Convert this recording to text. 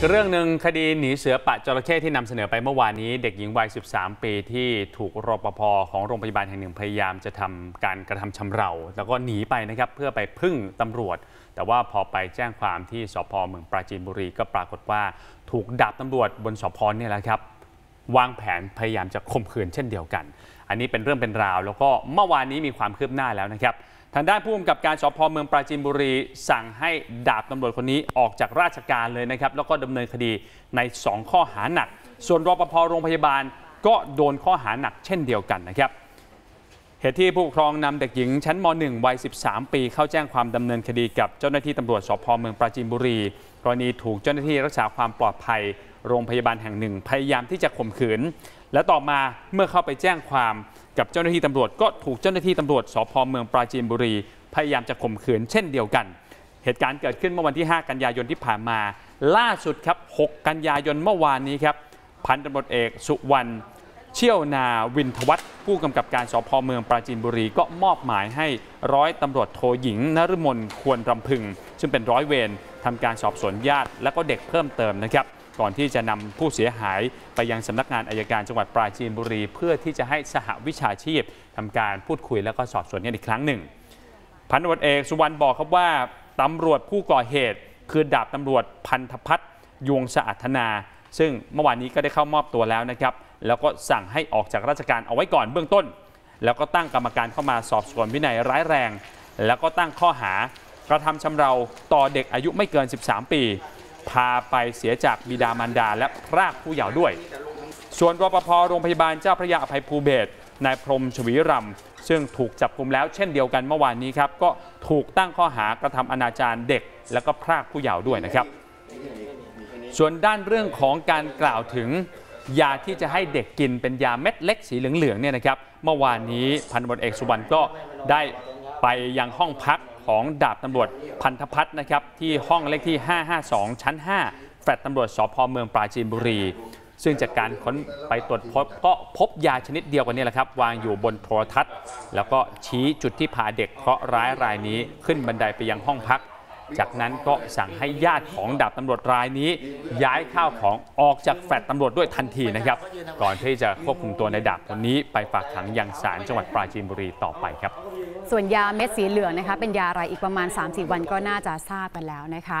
อีกเรื่องหนึ่งคดีหนีเสือปะจระเข้ที่นำเสนอไปเมื่อวานนี้เด็กหญิงวัย13 ปีที่ถูกรปภ.ของโรงพยาบาลแห่งหนึ่งพยายามจะทำการกระทำชำเราแล้วก็หนีไปนะครับเพื่อไปพึ่งตำรวจแต่ว่าพอไปแจ้งความที่สภ.เมืองปราจีนบุรีก็ปรากฏว่าถูกดาบตำรวจบนสภ.นี่แหละครับวางแผนพยายามจะข่มขืนเช่นเดียวกันอันนี้เป็นเรื่องเป็นราวแล้วก็เมื่อวานนี้มีความคืบหน้าแล้วนะครับทางด้านผู้กำกับการสภ.เมืองปราจีนบุรีสั่งให้ดาบตำรวจคนนี้ออกจากราชการเลยนะครับแล้วก็ดำเนินคดีใน2ข้อหาหนักส่วนรปภ.โรงพยาบาลก็โดนข้อหาหนักเช่นเดียวกันนะครับเหตุที่ผู้ปกครองนำเด็กหญิงชั้นม.1 วัย13 ปีเข้าแจ้งความดำเนินคดีกับเจ้าหน้าที่ตำรวจสภ.เมืองปราจีนบุรีกรณีถูกเจ้าหน้าที่รักษาความปลอดภัยโรงพยาบาลแห่งหนึ่งพยายามที่จะข่มขืนและต่อมาเมื่อเข้าไปแจ้งความกับเจ้าหน้าที่ตำรวจก็ถูกเจ้าหน้าที่ตำรวจสภ.เมืองปราจีนบุรีพยายามจะข่มขืนเช่นเดียวกันเหตุการณ์เกิดขึ้นเมื่อวันที่5กันยายนที่ผ่านมาล่าสุดครับ6กันยายนเมื่อวานนี้ครับพันตำรวจเอกสุวรรณเชี่ยวนาวินทวัฒน์ผู้กำกับการสภ.เมืองปราจีนบุรีก็มอบหมายให้ร้อยตำรวจโทหญิงนฤมลควรรำพึงซึ่งเป็นร้อยเวรทำการสอบสวนญาติและก็เด็กเพิ่มเติมนะครับก่อนที่จะนำผู้เสียหายไปยังสำนักงานอัยการจังหวัดปราจีนบุรีเพื่อที่จะให้สหวิชาชีพทำการพูดคุยและก็สอบสวนกันอีกครั้งหนึ่งพันตำรวจเอกสุวรรณบอกครับว่าตำรวจผู้ก่อเหตุคือดาบตำรวจพันธพัฒน์ยวงสะอาดธนาซึ่งเมื่อวานนี้ก็ได้เข้ามอบตัวแล้วนะครับแล้วก็สั่งให้ออกจากราชการเอาไว้ก่อนเบื้องต้นแล้วก็ตั้งกรรมการเข้ามาสอบสวนวินัยร้ายแรงแล้วก็ตั้งข้อหากระทำชำเราต่อเด็กอายุไม่เกิน13 ปีพาไปเสียจากบิดามารดาและพรากผู้เยาว์ด้วยส่วนรปภ.โรงพยาบาลเจ้าพระยาอภัยภูเบศรนายพรหมชวีรำซึ่งถูกจับกุมแล้วเช่นเดียวกันเมื่อวานนี้ครับก็ถูกตั้งข้อหากระทำอนาจารเด็กและก็พรากผู้เยาว์ด้วยนะครับส่วนด้านเรื่องของการกล่าวถึงยาที่จะให้เด็กกินเป็นยาเม็ดเล็กสีเหลืองๆเนี่ยนะครับเมื่อวานนี้พันตำรวจเอกสุวรรณก็ได้ไปยังห้องพักของดาบตำรวจพันธพัฒน์นะครับที่ห้องเลขที่552ชั้น5แฟลตตำรวจสภ.เมืองปราจีนบุรีซึ่งจากการค้นไปตรวจพบก็พบยาชนิดเดียวกันนี่แหละครับวางอยู่บนโทรทัศน์แล้วก็ชี้จุดที่พาเด็กเคราะห์ร้ายรายนี้ขึ้นบันไดไปยังห้องพักจากนั้นก็สั่งให้ญาติของดาบตำรวจรายนี้ย้ายข้าวของออกจากแฟลตตำรวจด้วยทันทีนะครับก่อนที่จะควบคุมตัวในดาบคนนี้ไปฝากขังยังศาลจังหวัดปราจีนบุรีต่อไปครับส่วนยาเม็ดสีเหลืองนะคะเป็นยาอะไรอีกประมาณ 3-4 วันก็น่าจะทราบกันแล้วนะคะ